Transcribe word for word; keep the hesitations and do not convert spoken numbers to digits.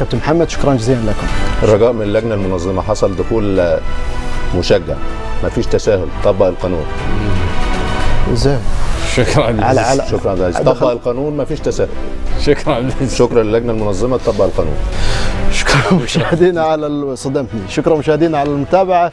كابتن محمد، شكرا جزيلا لكم. الرجاء من اللجنه المنظمه حصل دخول مشجع، ما فيش تساهل، طبق القانون. ازاي؟ شكرا على على شكرا على طبق القانون، ما فيش تساهل. شكرا شكرا للجنه المنظمه، طبق القانون. شكرا مشاهدينا على صدمتني، شكرا مشاهدينا على المتابعه.